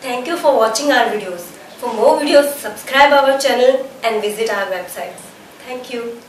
Thank you for watching our videos. For more videos, subscribe our channel and visit our websites. Thank you.